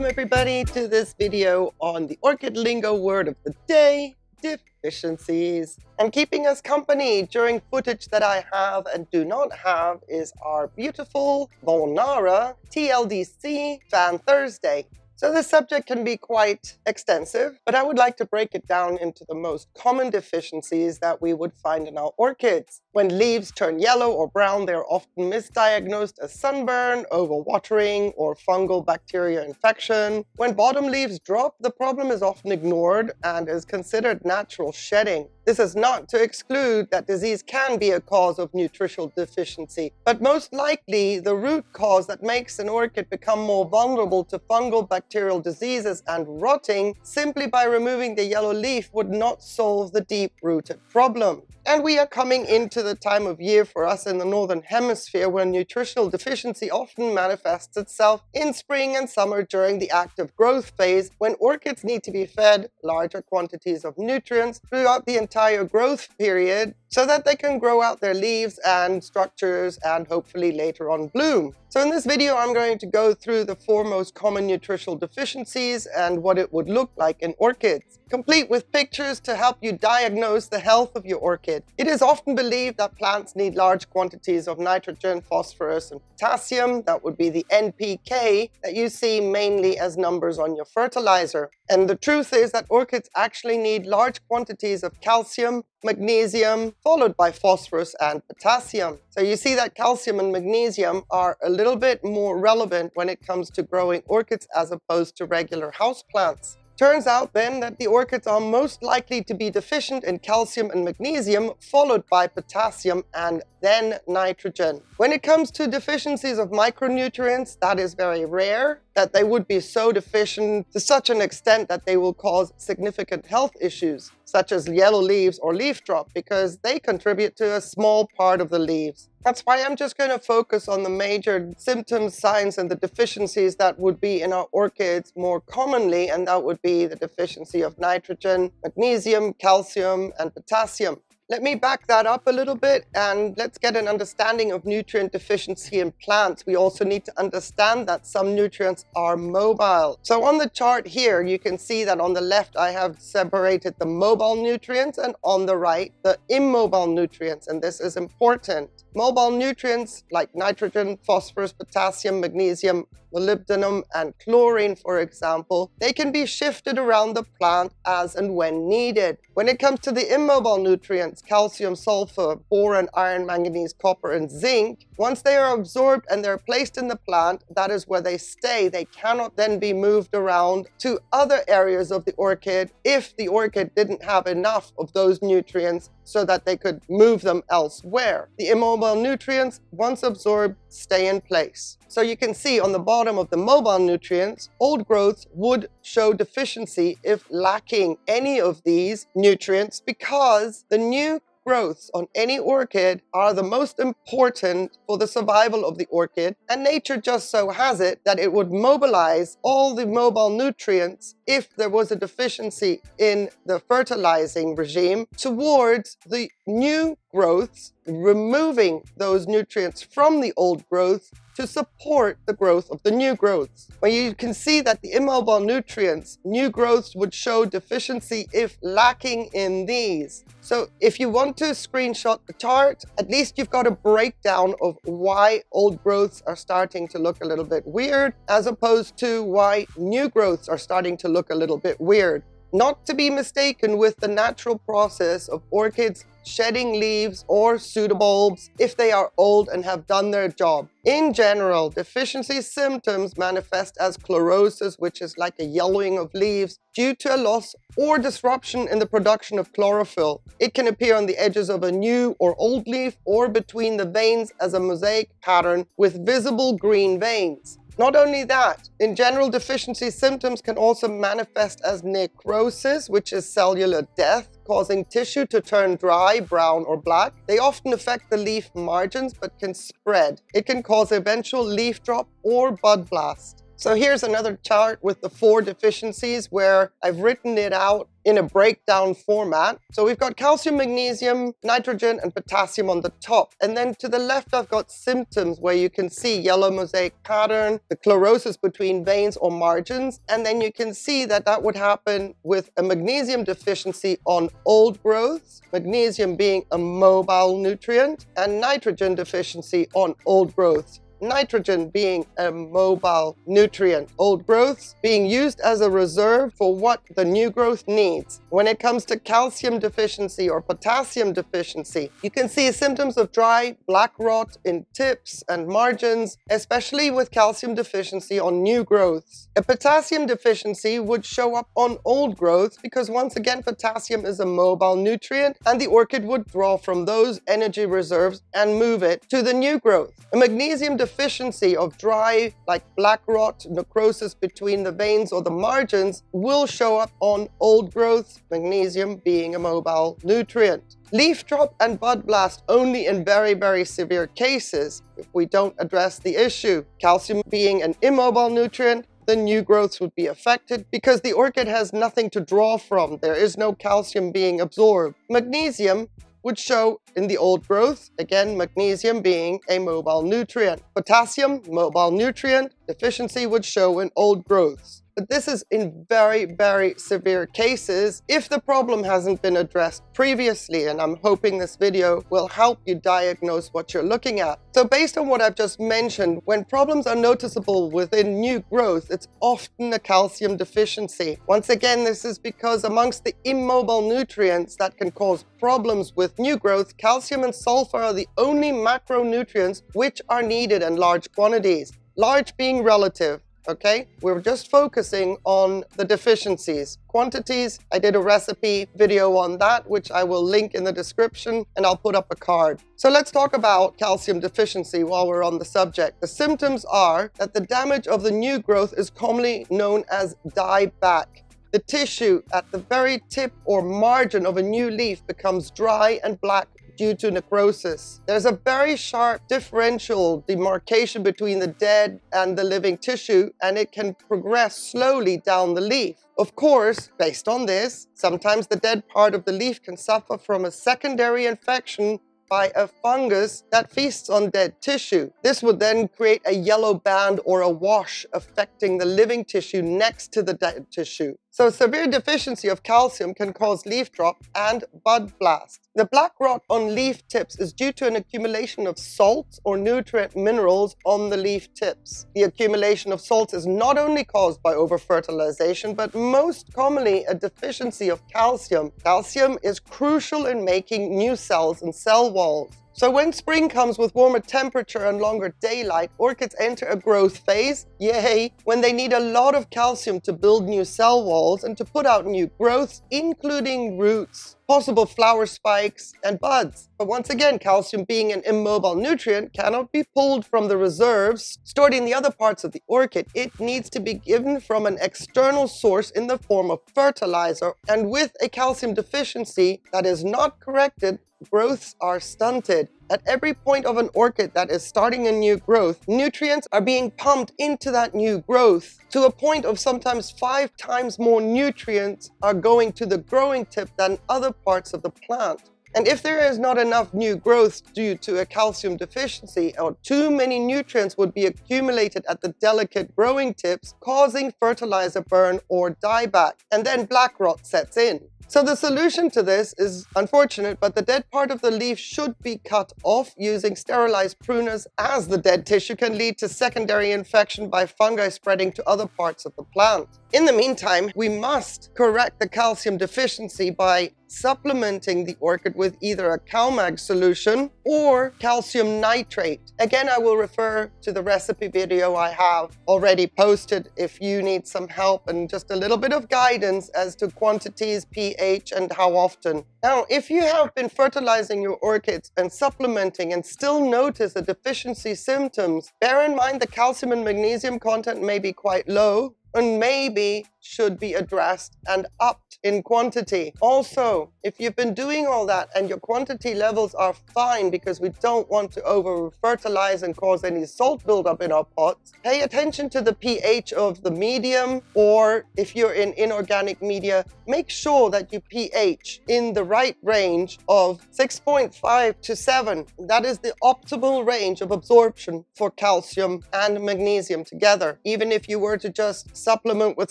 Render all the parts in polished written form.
Welcome everybody to this video on the Orchid Lingo word of the day, deficiencies. And keeping us company during footage that I have and do not have is our beautiful Volnara TLDC Fan Thursday. So the subject can be quite extensive, but I would like to break it down into the most common deficiencies that we would find in our orchids. When leaves turn yellow or brown, they are often misdiagnosed as sunburn, overwatering, or fungal bacteria infection. When bottom leaves drop, the problem is often ignored and is considered natural shedding. This is not to exclude that disease can be a cause of nutritional deficiency, but most likely the root cause that makes an orchid become more vulnerable to fungal bacterial diseases and rotting simply by removing the yellow leaf would not solve the deep-rooted problem. And we are coming into the time of year for us in the Northern Hemisphere when nutritional deficiency often manifests itself in spring and summer during the active growth phase, when orchids need to be fed larger quantities of nutrients throughout the entire growth period so that they can grow out their leaves and structures and hopefully later on bloom. So in this video, I'm going to go through the four most common nutritional deficiencies and what it would look like in orchids, complete with pictures to help you diagnose the health of your orchid. It is often believed that plants need large quantities of nitrogen, phosphorus, and potassium. That would be the NPK that you see mainly as numbers on your fertilizer. And the truth is that orchids actually need large quantities of calcium, magnesium, followed by phosphorus and potassium. So you see that calcium and magnesium are a little bit more relevant when it comes to growing orchids as opposed to regular houseplants. Turns out then that the orchids are most likely to be deficient in calcium and magnesium, followed by potassium and then nitrogen. When it comes to deficiencies of micronutrients, that is very rare, that they would be so deficient to such an extent that they will cause significant health issues, such as yellow leaves or leaf drop, because they contribute to a small part of the leaves. That's why I'm just going to focus on the major symptoms, signs, and the deficiencies that would be in our orchids more commonly, and that would be the deficiency of nitrogen, magnesium, calcium, and potassium. Let me back that up a little bit and let's get an understanding of nutrient deficiency in plants. We also need to understand that some nutrients are mobile. So on the chart here, you can see that on the left, I have separated the mobile nutrients and on the right, the immobile nutrients. And this is important. Mobile nutrients like nitrogen, phosphorus, potassium, magnesium, molybdenum, and chlorine, for example, they can be shifted around the plant as and when needed. When it comes to the immobile nutrients, calcium, sulfur, boron, iron, manganese, copper, and zinc, once they are absorbed and they're placed in the plant, that is where they stay. They cannot then be moved around to other areas of the orchid if the orchid didn't have enough of those nutrients so that they could move them elsewhere. The immobile nutrients, once absorbed, stay in place. So you can see on the bottom of the mobile nutrients, old growths would show deficiency if lacking any of these nutrients, because the new growths on any orchid are the most important for the survival of the orchid, and nature just so has it that it would mobilize all the mobile nutrients if there was a deficiency in the fertilizing regime towards the new growths, removing those nutrients from the old growth to support the growth of the new growths. Well, you can see that the immobile nutrients, new growths would show deficiency if lacking in these. So if you want to screenshot the chart, at least you've got a breakdown of why old growths are starting to look a little bit weird, as opposed to why new growths are starting to look a little bit weird. Not to be mistaken with the natural process of orchids shedding leaves or pseudobulbs if they are old and have done their job. In general, deficiency symptoms manifest as chlorosis, which is like a yellowing of leaves due to a loss or disruption in the production of chlorophyll. It can appear on the edges of a new or old leaf or between the veins as a mosaic pattern with visible green veins. Not only that, in general, deficiency symptoms can also manifest as necrosis, which is cellular death, causing tissue to turn dry, brown, or black. They often affect the leaf margins but can spread. It can cause eventual leaf drop or bud blast. So here's another chart with the 4 deficiencies where I've written it out in a breakdown format. So we've got calcium, magnesium, nitrogen, and potassium on the top. And then to the left, I've got symptoms where you can see yellow mosaic pattern, the chlorosis between veins or margins. And then you can see that that would happen with a magnesium deficiency on old growths, magnesium being a mobile nutrient, and nitrogen deficiency on old growths. Nitrogen being a mobile nutrient, old growths being used as a reserve for what the new growth needs. When it comes to calcium deficiency or potassium deficiency, you can see symptoms of dry black rot in tips and margins, especially with calcium deficiency on new growths. A potassium deficiency would show up on old growths because once again, potassium is a mobile nutrient and the orchid would draw from those energy reserves and move it to the new growth. A magnesium deficiency of dry, like black rot, necrosis between the veins or the margins will show up on old growth, magnesium being a mobile nutrient. Leaf drop and bud blast only in very, very severe cases if we don't address the issue. Calcium being an immobile nutrient, the new growths would be affected because the orchid has nothing to draw from. There is no calcium being absorbed. Magnesium would show in the old growth, again, magnesium being a mobile nutrient. Potassium, mobile nutrient, deficiency would show in old growths. But this is in very, very severe cases if the problem hasn't been addressed previously, and I'm hoping this video will help you diagnose what you're looking at. So based on what I've just mentioned, when problems are noticeable within new growth, it's often a calcium deficiency. Once again, this is because amongst the immobile nutrients that can cause problems with new growth, calcium and sulfur are the only macronutrients which are needed in large quantities, large being relative. Okay, we're just focusing on the deficiencies. Quantities, I did a recipe video on that, which I will link in the description, and I'll put up a card. So let's talk about calcium deficiency while we're on the subject. The symptoms are that the damage of the new growth is commonly known as dieback. The tissue at the very tip or margin of a new leaf becomes dry and black due to necrosis. There's a very sharp differential demarcation between the dead and the living tissue, and it can progress slowly down the leaf. Of course, based on this, sometimes the dead part of the leaf can suffer from a secondary infection by a fungus that feasts on dead tissue. This would then create a yellow band or a wash affecting the living tissue next to the dead tissue. So severe deficiency of calcium can cause leaf drop and bud blast. The black rot on leaf tips is due to an accumulation of salts or nutrient minerals on the leaf tips. The accumulation of salts is not only caused by over-fertilization, but most commonly a deficiency of calcium. Calcium is crucial in making new cells and cell walls. So when spring comes with warmer temperature and longer daylight, orchids enter a growth phase, yay, when they need a lot of calcium to build new cell walls and to put out new growths, including roots, possible flower spikes, and buds. But once again, calcium being an immobile nutrient cannot be pulled from the reserves stored in the other parts of the orchid. It needs to be given from an external source in the form of fertilizer, and with a calcium deficiency that is not corrected, growths are stunted. At every point of an orchid that is starting a new growth, nutrients are being pumped into that new growth to a point of sometimes 5 times more nutrients are going to the growing tip than other parts of the plant. And if there is not enough new growth due to a calcium deficiency, or too many nutrients would be accumulated at the delicate growing tips, causing fertilizer burn or dieback, and then black rot sets in. So the solution to this is unfortunate, but the dead part of the leaf should be cut off using sterilized pruners, as the dead tissue can lead to secondary infection by fungi spreading to other parts of the plant. In the meantime, we must correct the calcium deficiency by supplementing the orchid with either a CalMag solution or calcium nitrate. Again, I will refer to the recipe video I have already posted if you need some help and just a little bit of guidance as to quantities, pH, and how often. Now, if you have been fertilizing your orchids and supplementing and still notice the deficiency symptoms, bear in mind the calcium and magnesium content may be quite low. and maybe should be addressed and upped in quantity. Also, if you've been doing all that and your quantity levels are fine because we don't want to over-fertilize and cause any salt buildup in our pots, pay attention to the pH of the medium, or if you're in inorganic media, make sure that you pH in the right range of 6.5 to 7. That is the optimal range of absorption for calcium and magnesium together. Even if you were to just supplement with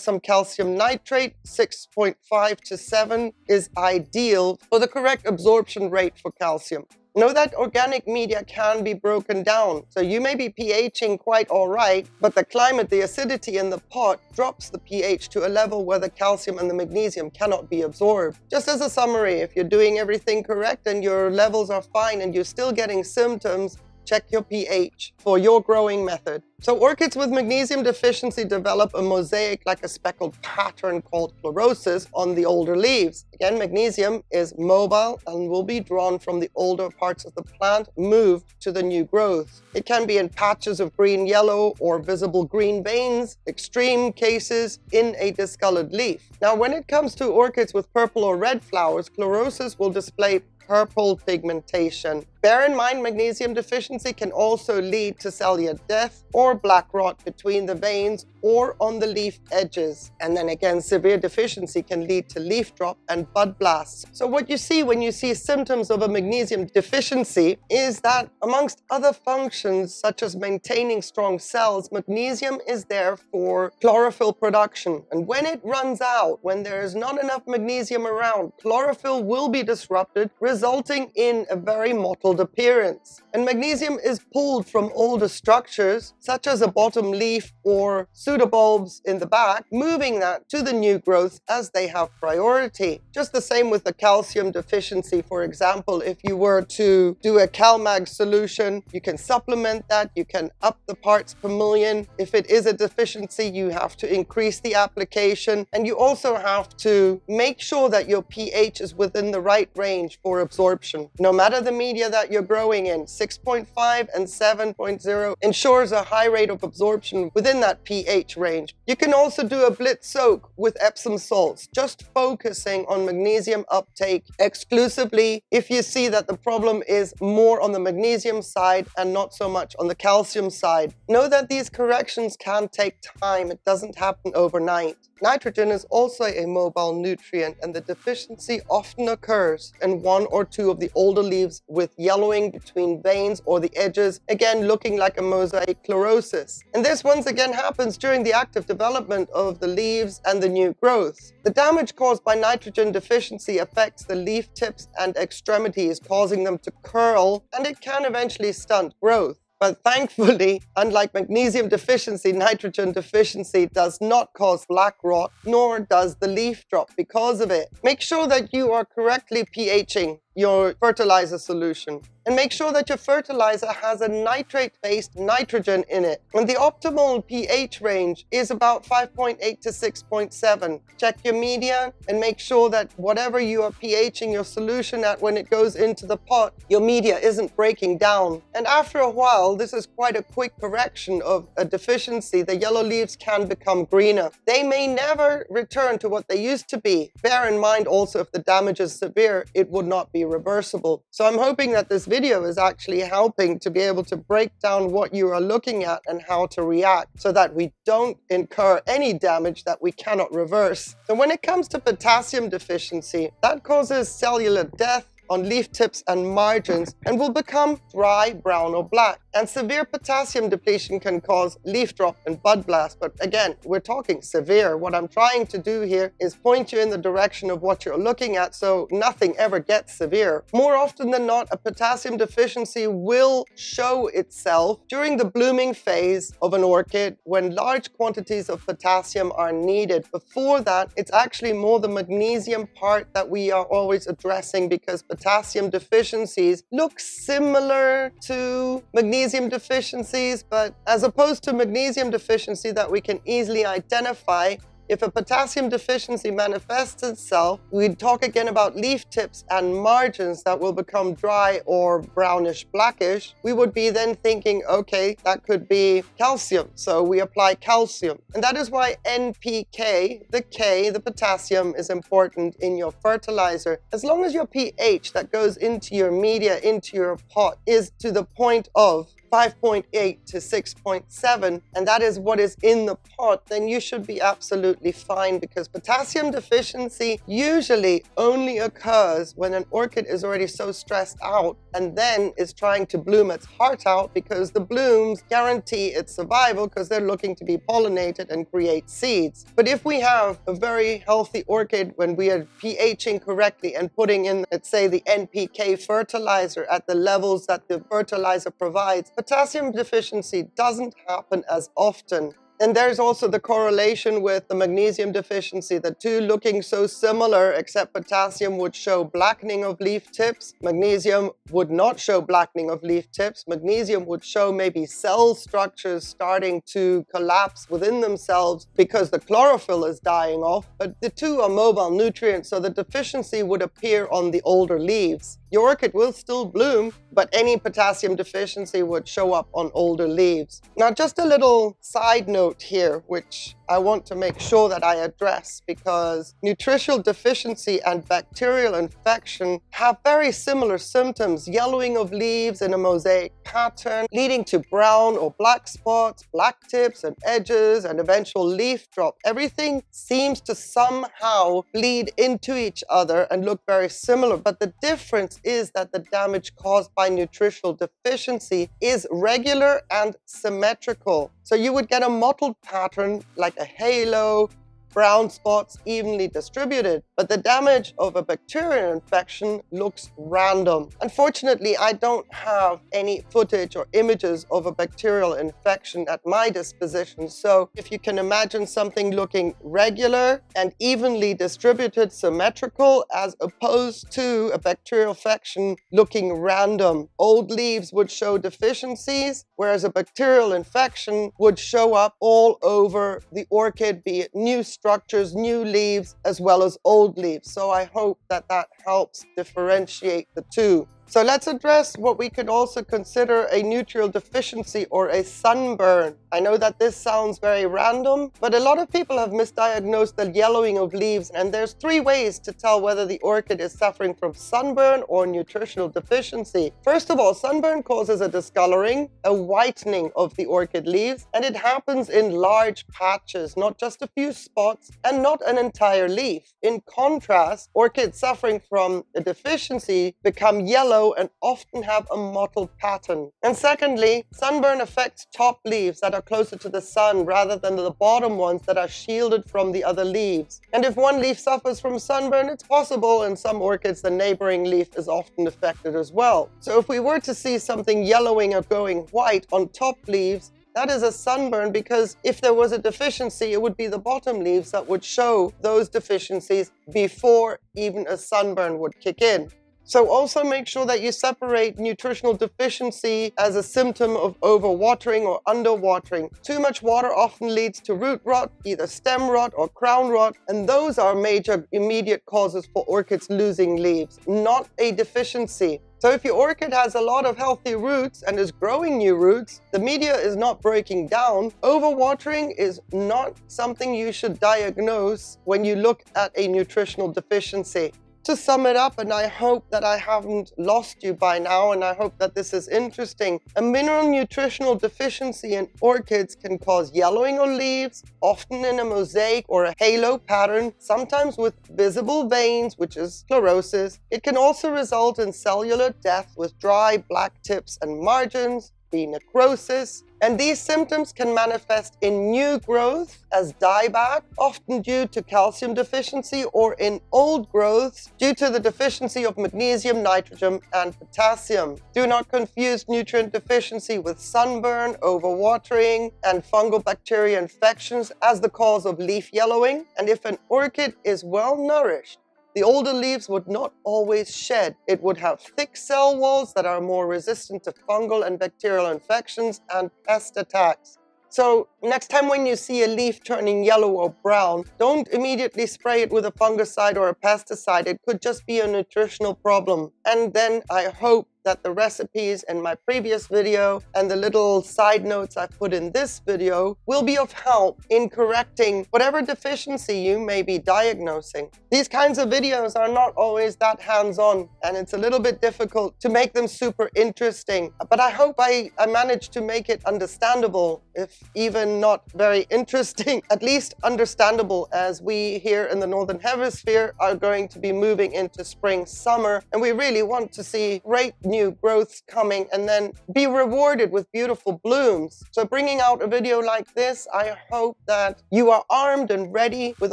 some calcium nitrate, 6.5 to 7 is ideal for the correct absorption rate for calcium. Know that organic media can be broken down, so you may be pHing quite all right, but the climate, the acidity in the pot drops the pH to a level where the calcium and the magnesium cannot be absorbed. Just as a summary, if you're doing everything correct and your levels are fine and you're still getting symptoms, check your pH for your growing method. So orchids with magnesium deficiency develop a mosaic like a speckled pattern called chlorosis on the older leaves. Again, magnesium is mobile and will be drawn from the older parts of the plant, moved to the new growth. It can be in patches of green-yellow or visible green veins, extreme cases in a discolored leaf. Now, when it comes to orchids with purple or red flowers, chlorosis will display purple pigmentation. Bear in mind, magnesium deficiency can also lead to cellular death or black rot between the veins or on the leaf edges. And then again, severe deficiency can lead to leaf drop and bud blasts. So what you see when you see symptoms of a magnesium deficiency is that, amongst other functions such as maintaining strong cells, magnesium is there for chlorophyll production. And when it runs out, when there is not enough magnesium around, chlorophyll will be disrupted, resulting in a very mottled appearance. And magnesium is pulled from older structures, such as a bottom leaf or pseudobulbs in the back, moving that to the new growth as they have priority. Just the same with the calcium deficiency, for example. If you were to do a CalMag solution, you can supplement that, you can up the parts per million. If it is a deficiency, you have to increase the application, and you also have to make sure that your pH is within the right range for absorption. No matter the media that you're growing in, 6.5 and 7.0 ensures a high rate of absorption within that pH range. You can also do a blitz soak with Epsom salts, just focusing on magnesium uptake exclusively if you see that the problem is more on the magnesium side and not so much on the calcium side. Know that these corrections can take time. It doesn't happen overnight. Nitrogen is also a mobile nutrient, and the deficiency often occurs in one or two of the older leaves with yellowing between veins or the edges, again looking like a mosaic chlorosis. And this once again happens during the active development of the leaves and the new growth. The damage caused by nitrogen deficiency affects the leaf tips and extremities, causing them to curl, and it can eventually stunt growth. But thankfully, unlike magnesium deficiency, nitrogen deficiency does not cause black rot, nor does the leaf drop because of it. Make sure that you are correctly pHing your fertilizer solution, and make sure that your fertilizer has a nitrate-based nitrogen in it. And the optimal pH range is about 5.8 to 6.7. Check your media and make sure that whatever you are pHing your solution at when it goes into the pot, your media isn't breaking down. And after a while, this is quite a quick correction of a deficiency. The yellow leaves can become greener. They may never return to what they used to be. Bear in mind also, if the damage is severe, it would not be reversible. So I'm hoping that this video is actually helping to be able to break down what you are looking at and how to react so that we don't incur any damage that we cannot reverse. So when it comes to potassium deficiency, that causes cellular death on leaf tips and margins and will become dry, brown or black. And severe potassium depletion can cause leaf drop and bud blast. But again, we're talking severe. What I'm trying to do here is point you in the direction of what you're looking at so nothing ever gets severe. More often than not, a potassium deficiency will show itself during the blooming phase of an orchid when large quantities of potassium are needed. Before that, it's actually more the magnesium part that we are always addressing, because potassium deficiencies look similar to magnesium deficiencies, but as opposed to magnesium deficiency that we can easily identify, If a potassium deficiency manifests itself, we talk again about leaf tips and margins that will become dry or brownish blackish. We would be then thinking, okay, that could be calcium. So we apply calcium. And that is why NPK, the K, the potassium, is important in your fertilizer. As long as your pH that goes into your media, into your pot, is to the point of 5.8 to 6.7, and that is what is in the pot, then you should be absolutely fine, because potassium deficiency usually only occurs when an orchid is already so stressed out and then is trying to bloom its heart out, because the blooms guarantee its survival because they're looking to be pollinated and create seeds. But if we have a very healthy orchid when we are pHing correctly and putting in, let's say, the NPK fertilizer at the levels that the fertilizer provides, potassium deficiency doesn't happen as often. And there's also the correlation with the magnesium deficiency, the two looking so similar, except potassium would show blackening of leaf tips. Magnesium would not show blackening of leaf tips. Magnesium would show maybe cell structures starting to collapse within themselves because the chlorophyll is dying off. But the two are mobile nutrients, so the deficiency would appear on the older leaves. Your orchid will still bloom, but any potassium deficiency would show up on older leaves. Now, just a little side note here, which I want to make sure that I address, because nutritional deficiency and bacterial infection have very similar symptoms: yellowing of leaves in a mosaic pattern, leading to brown or black spots, black tips and edges, and eventual leaf drop. Everything seems to somehow bleed into each other and look very similar, but the difference is that the damage caused by nutritional deficiency is regular and symmetrical. So you would get a mottled pattern, like a halo, brown spots evenly distributed, but the damage of a bacterial infection looks random. Unfortunately, I don't have any footage or images of a bacterial infection at my disposition, so if you can imagine something looking regular and evenly distributed, symmetrical, as opposed to a bacterial infection looking random. Old leaves would show deficiencies, whereas a bacterial infection would show up all over the orchid, be it new structures, new leaves, as well as old leaves. So I hope that that helps differentiate the two. So let's address what we could also consider a nutritional deficiency or a sunburn. I know that this sounds very random, but a lot of people have misdiagnosed the yellowing of leaves, and there's three ways to tell whether the orchid is suffering from sunburn or nutritional deficiency. First of all, sunburn causes a discoloring, a whitening of the orchid leaves, and it happens in large patches, not just a few spots and not an entire leaf. In contrast, orchids suffering from a deficiency become yellow and often have a mottled pattern. And secondly, sunburn affects top leaves that are closer to the sun rather than the bottom ones that are shielded from the other leaves. And if one leaf suffers from sunburn, it's possible in some orchids the neighboring leaf is often affected as well. So if we were to see something yellowing or going white on top leaves, that is a sunburn, because if there was a deficiency, it would be the bottom leaves that would show those deficiencies before even a sunburn would kick in. So also make sure that you separate nutritional deficiency as a symptom of overwatering or underwatering. Too much water often leads to root rot, either stem rot or crown rot, and those are major immediate causes for orchids losing leaves, not a deficiency. So if your orchid has a lot of healthy roots and is growing new roots, the media is not breaking down. Overwatering is not something you should diagnose when you look at a nutritional deficiency. To sum it up, and I hope that I haven't lost you by now, and I hope that this is interesting, a mineral nutritional deficiency in orchids can cause yellowing of leaves, often in a mosaic or a halo pattern, sometimes with visible veins, which is sclerosis. It can also result in cellular death with dry black tips and margins, be necrosis, and these symptoms can manifest in new growth as dieback, often due to calcium deficiency, or in old growths due to the deficiency of magnesium, nitrogen, and potassium. Do not confuse nutrient deficiency with sunburn, overwatering, and fungal bacteria infections as the cause of leaf yellowing. And if an orchid is well nourished, the older leaves would not always shed. It would have thick cell walls that are more resistant to fungal and bacterial infections and pest attacks. So Next time when you see a leaf turning yellow or brown, don't immediately spray it with a fungicide or a pesticide. It could just be a nutritional problem. And then I hope that the recipes in my previous video and the little side notes I put in this video will be of help in correcting whatever deficiency you may be diagnosing. These kinds of videos are not always that hands-on, and it's a little bit difficult to make them super interesting, but I hope I managed to make it understandable, if even not very interesting, at least understandable, as we here in the Northern Hemisphere are going to be moving into spring, summer, and we really want to see great new growths coming and then be rewarded with beautiful blooms. So bringing out a video like this, I hope that you are armed and ready with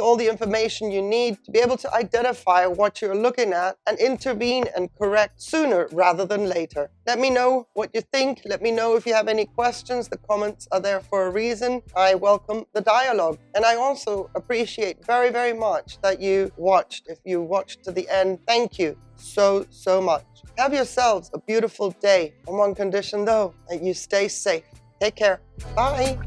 all the information you need to be able to identify what you're looking at and intervene and correct sooner rather than later. Let me know what you think. Let me know if you have any questions. The comments are there for a reason. I welcome the dialogue. And I also appreciate very, very much that you watched. If you watched to the end, thank you so much. Have yourselves a beautiful day, on one condition though, that you stay safe. Take care. Bye.